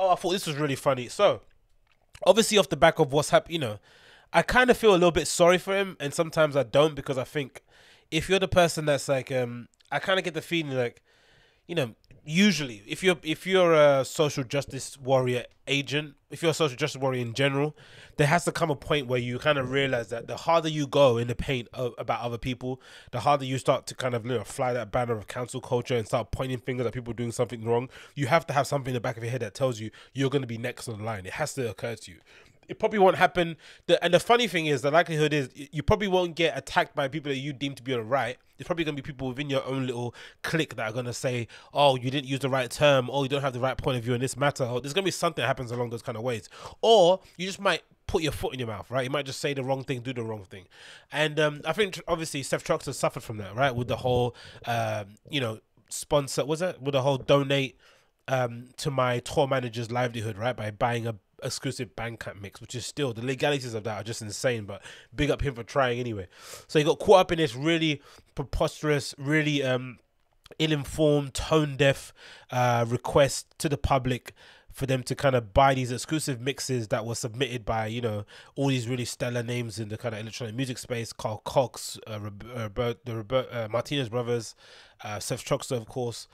oh, I thought this was really funny. So obviously off the back of what's happened, you know, I kind of feel a little bit sorry for him, and sometimes I don't, because I think if you're the person that's like, I kind of get the feeling like, you know, usually if you're a social justice warrior agent, if you're a social justice warrior in general, there has to come a point where you kind of realize that the harder you go in the paint about other people, the harder you start to kind of, you know, fly that banner of cancel culture and start pointing fingers at people doing something wrong. You have to have something in the back of your head that tells you you're going to be next on the line. It has to occur to you. It probably won't happen. And the funny thing is, the likelihood is you probably won't get attacked by people that you deem to be on the right. It's probably going to be people within your own little clique that are going to say, oh, you didn't use the right term, or you don't have the right point of view in this matter, or there's going to be something that happens along those kind of ways. Or you just might put your foot in your mouth, right? You might just say the wrong thing, do the wrong thing. And I think, obviously, Seth Troxler suffered from that, right? With the whole, you know, sponsor, was it? With the whole donate to my tour manager's livelihood, right? By buying a exclusive Bandcamp mix, which is still, the legalities of that are just insane, but big up him for trying anyway. So he got caught up in this really preposterous, really ill-informed, tone-deaf request to the public for them to kind of buy these exclusive mixes that were submitted by, you know, all these really stellar names in the kind of electronic music space: Carl Cox, the Martinez brothers, Seth Troxler, of course.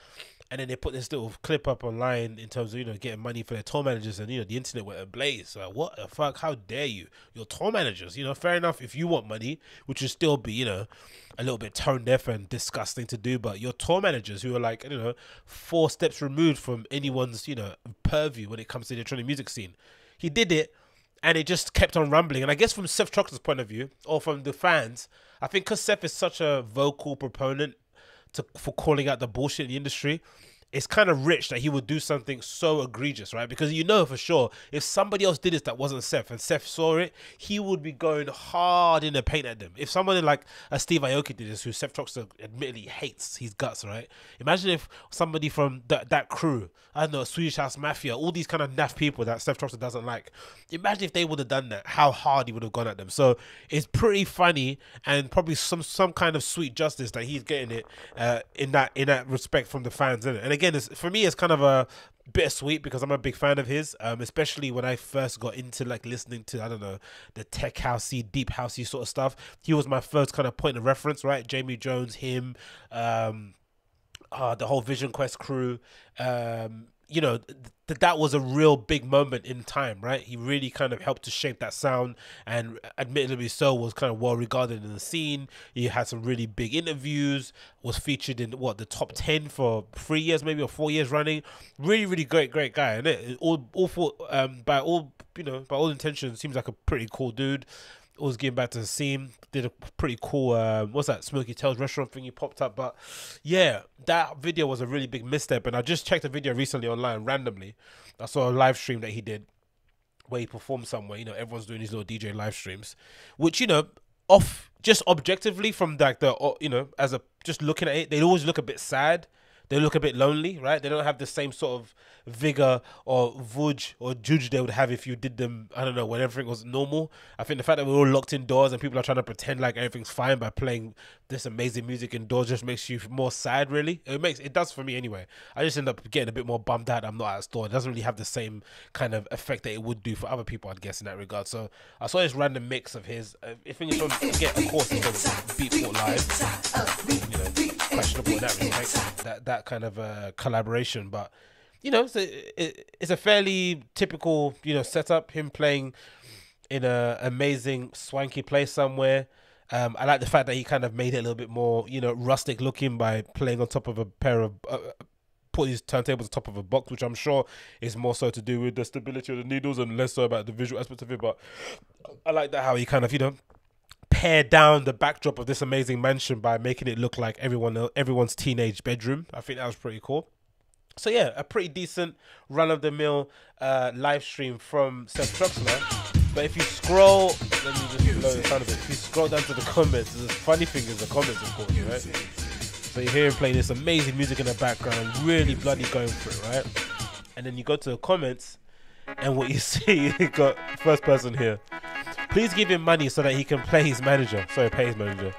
And then they put this little clip up online in terms of, you know, getting money for their tour managers, and, you know, the internet went ablaze. Like, what the fuck? How dare you? Your tour managers, you know, fair enough if you want money, which would still be, you know, a little bit tone deaf and disgusting to do, but your tour managers, who are like, you know, 4 steps removed from anyone's, you know, purview when it comes to the electronic music scene. He did it, and it just kept on rumbling. And I guess from Seth Troxler's point of view, or from the fans, I think because Seth is such a vocal proponent for calling out the bullshit in the industry, it's kind of rich that he would do something so egregious, right? Because you know for sure, if somebody else did this that wasn't Seth, and Seth saw it, he would be going hard in the paint at them. If someone like a Steve Aoki did this, who Seth Troxler admittedly hates his guts, right? Imagine if somebody from that crew, I don't know, Swedish House Mafia, all these kind of naff people that Seth Troxler doesn't like, imagine if they would have done that, how hard he would have gone at them. So it's pretty funny, and probably some kind of sweet justice that he's getting it in that respect from the fans, isn't it? And again, for me, it's kind of a bittersweet, because I'm a big fan of his, especially when I first got into like listening to, I don't know, the tech housey, deep housey sort of stuff. He was my first kind of point of reference, right? Jamie Jones, him, the whole Vision Quest crew, you know, that was a real big moment in time, right? He really kind of helped to shape that sound, and admittedly so was kind of well regarded in the scene. He had some really big interviews, was featured in what, the top 10 for 3 years maybe, or 4 years running. Really, really great guy, and it by all intentions seems like a pretty cool dude. Always getting back to the scene. Did a pretty cool what's that, Smoky Tails restaurant thing he popped up. But yeah, that video was a really big misstep, and I just checked a video recently online randomly. I saw a live stream that he did where he performed somewhere. You know, everyone's doing these little DJ live streams, which, you know, off just objectively from like the, you know, as a just looking at it, they always look a bit sad. They look a bit lonely, right? They don't have the same sort of vigor or vudge or juge they would have if you did them, I don't know, when everything was normal. I think the fact that we're all locked indoors and people are trying to pretend like everything's fine by playing this amazing music indoors just makes you more sad, really. It does for me anyway. I just end up getting a bit more bummed out. I'm not at a store. It doesn't really have the same kind of effect that it would do for other people, I'd guess, in that regard. So I saw this random mix of his. If you don't get, of course, Beatport Live, you know, questionable in that respect, that kind of collaboration. But, you know, it's a fairly typical, you know, setup, him playing in a amazing swanky place somewhere. I like the fact that he kind of made it a little bit more, you know, rustic looking by playing on top of a pair of put his turntables on top of a box, which I'm sure is more so to do with the stability of the needles and less so about the visual aspect of it. But I like that how he kind of, you know, pare down the backdrop of this amazing mansion by making it look like everyone's teenage bedroom. I think that was pretty cool. So yeah, a pretty decent run-of-the-mill live stream from Seth Troxler. But if you scroll, let me just blow the sound of it. If you scroll down to the comments, there's funny thing in the comments, of course, right? So you hear him play this amazing music in the background, really bloody going for it, right? And then you go to the comments, and what you see, you got first person here. Please give him money so that he can play his manager. Sorry, pay his manager.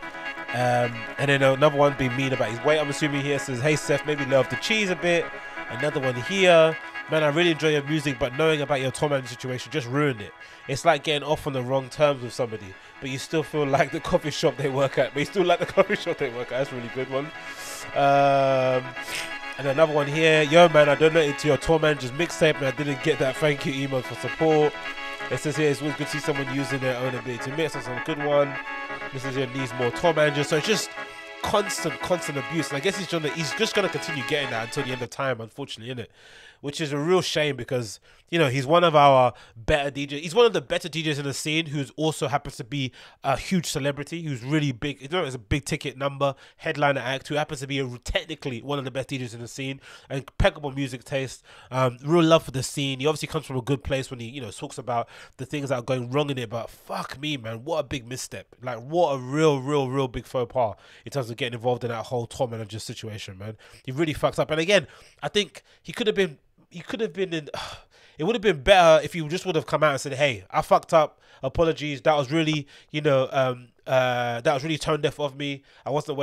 And then another one being mean about his weight, I'm assuming, here says, hey Seth, maybe lower the cheese a bit. Another one here. Man, I really enjoy your music, but knowing about your Tom and situation just ruined it. It's like getting off on the wrong terms with somebody, but you still feel like the coffee shop they work at. That's a really good one. And another one here. Yo, man, I donated to your tour manager's mixtape and I didn't get that thank you email for support. It says here, it's always good to see someone using their own ability to mix. That's a good one. This is here, needs more tour managers. So it's just constant abuse. And I guess he's just going to continue getting that until the end of time, unfortunately, isn't it? Which is a real shame because, you know, he's one of our better DJs. He's one of the better DJs in the scene who's also happens to be a huge celebrity, who's really big. You know, it's a big ticket number, headliner act, who happens to be technically one of the best DJs in the scene, impeccable music taste, real love for the scene. He obviously comes from a good place when he, you know, talks about the things that are going wrong in it, but fuck me, man, what a big misstep. Like, what a real big faux pas in terms of getting involved in that whole tour manager situation, man. He really fucked up. And again, I think he could have been... You could have been in... It would have been better if you just would have come out and said, hey, I fucked up. Apologies. That was really, you know, that was really tone deaf of me. I wasn't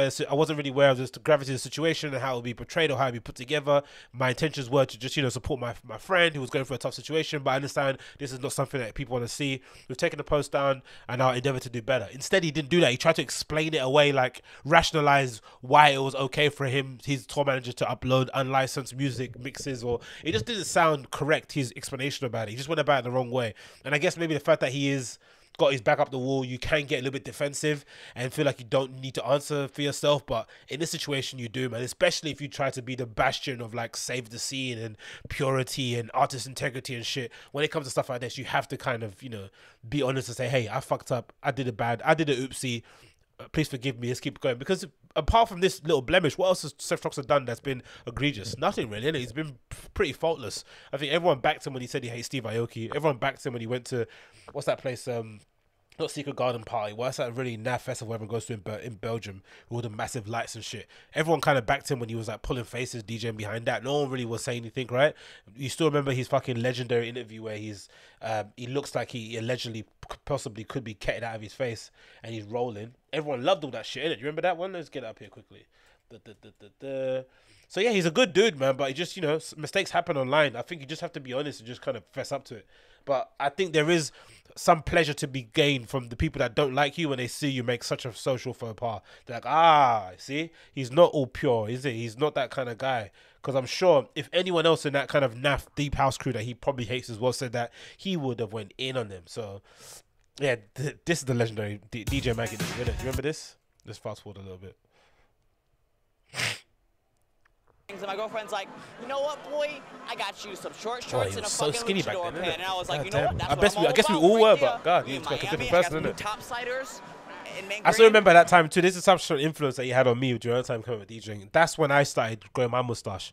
really aware of the gravity of the situation and how it would be portrayed or how it would be put together. My intentions were to just, you know, support my friend who was going through a tough situation, but I understand this is not something that people want to see. We've taken the post down and I'll endeavor to do better. Instead, he didn't do that. He tried to explain it away, like rationalize why it was okay for him, his tour manager, to upload unlicensed music mixes, or it just didn't sound correct, his explanation about it. He just went about it the wrong way. And I guess maybe the fact that he is... got his back up the wall, you can get a little bit defensive and feel like you don't need to answer for yourself, but in this situation you do, man, especially if you try to be the bastion of like save the scene and purity and artist integrity and shit. When it comes to stuff like this, you have to kind of, you know, be honest and say, hey, I fucked up, I did it bad, I did it, oopsie, please forgive me, let's keep going. Because apart from this little blemish, what else has Seth Troxler done that's been egregious? Nothing really, innit? He's been pretty faultless. I think everyone backed him when he said he hates Steve Aoki. Everyone backed him when he went to, what's that place? Not Secret Garden Party. What's that really naff festival everyone goes to in Belgium with all the massive lights and shit? Everyone kind of backed him when he was like pulling faces, DJing behind that. No one really was saying anything, right? You still remember his fucking legendary interview where he's, he looks like he allegedly possibly could be ketted out of his face and he's rolling. Everyone loved all that shit, innit? You remember that one? Let's get it up here quickly. So yeah, he's a good dude, man, but he just, you know, mistakes happen online. I think you just have to be honest and just kind of fess up to it. But I think there is some pleasure to be gained from the people that don't like you when they see you make such a social faux pas. They're like, ah, see, he's not all pure, is he? He's not that kind of guy. Because I'm sure if anyone else in that kind of naff deep house crew that he probably hates as well said that, he would have went in on them. So yeah, this is the legendary DJ Mag. Do you remember this? Let's fast forward a little bit. And my girlfriend's like, you know what, boy? I got you some short shorts and a fucking luchador pant. And I was like, you know what? That's what I'm all about. I guess we all were, but God, he was like a different person, isn't it? I still remember that time too. This is some sort of influence that he had on me during the time coming with DJing. That's when I started growing my mustache.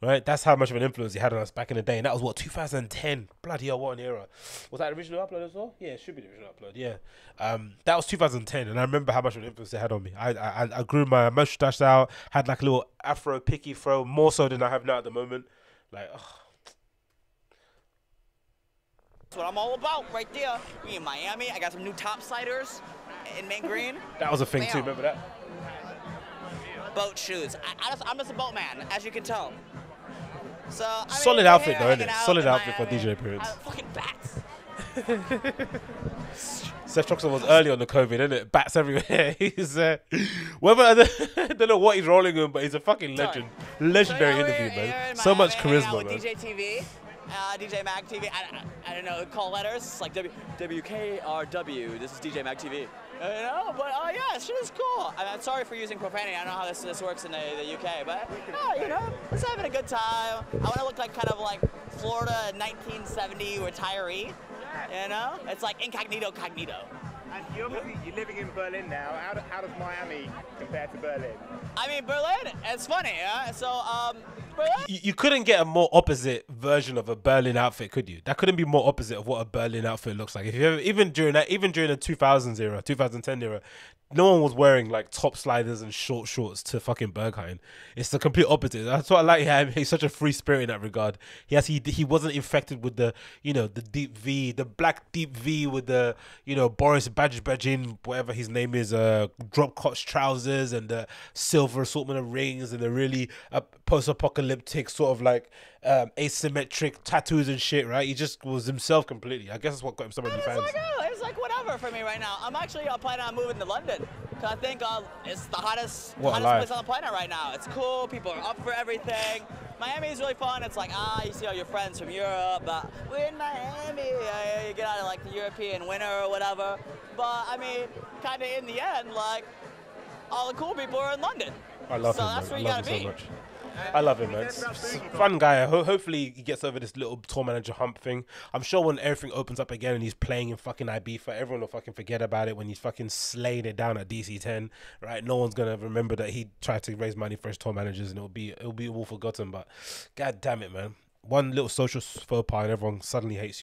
Right, that's how much of an influence he had on us back in the day, and that was what, 2010. Bloody hell, what an era! Was that the original upload as well? Yeah, it should be the original upload. Yeah, that was 2010, and I remember how much of an influence it had on me. I grew my mustache out, had like a little afro picky fro, more so than I have now at the moment. Like, ugh. That's what I'm all about, right there. We in Miami. I got some new topsiders in Mint Green. That was a thing too. Remember that? Boat shoes. I'm just a boat man, as you can tell. So, I mean, solid outfit though, isn't it? Solid outfit for DJ appearance. Fucking bats. Seth Troxler was early on the COVID, isn't it? Bats everywhere. He's whether I don't know what he's rolling in, but he's a fucking legend. Sorry. Legendary interview, man. So much charisma, man. DJ TV, DJ Mag TV. I don't know. Call letters. It's like WKRW. This is DJ Mag TV. I don't know, but oh yeah, shit is cool. I'm sorry for using profanity. I don't know how this works in the UK, but oh, you know, just having a good time. I want to look like kind of like Florida 1970 retiree. You know, it's like incognito, cognito. And you're living in Berlin now. How does Miami compare to Berlin? I mean, Berlin. It's funny, yeah. So Berlin. You couldn't get a more opposite version of a Berlin outfit, could you? That couldn't be more opposite of what a Berlin outfit looks like. If you ever, even during the 2000s era, 2010 era, no one was wearing like top sliders and short shorts to fucking Berghain. It's the complete opposite. That's what I like him. He's such a free spirit in that regard. Yes, he wasn't infected with the, you know, the deep V, the black deep V with the, you know, Boris Badjin, whatever his name is, drop-crotch trousers and the silver assortment of rings and the really post-apocalyptic apocalyptic sort of like asymmetric tattoos and shit, right? He just was himself completely. I guess that's what got him so many fans. Like, oh, it's like whatever for me right now. I'm actually planning on moving to London because I think it's the hottest place on the planet right now. It's cool. People are up for everything. Miami is really fun. It's like, you see all your friends from Europe, but we're in Miami. You get out of like the European winter or whatever. But I mean, kind of in the end, like all the cool people are in London. I love him. So that's where you gotta be. I love him, man. It's a fun guy. Hopefully he gets over this little tour manager hump thing. I'm sure when everything opens up again and he's playing in fucking Ibiza, everyone will fucking forget about it when he's fucking slaying it down at DC10, right? No one's gonna remember that he tried to raise money for his tour managers, and it'll be all forgotten. But god damn it, man. One little social faux pas and everyone suddenly hates you.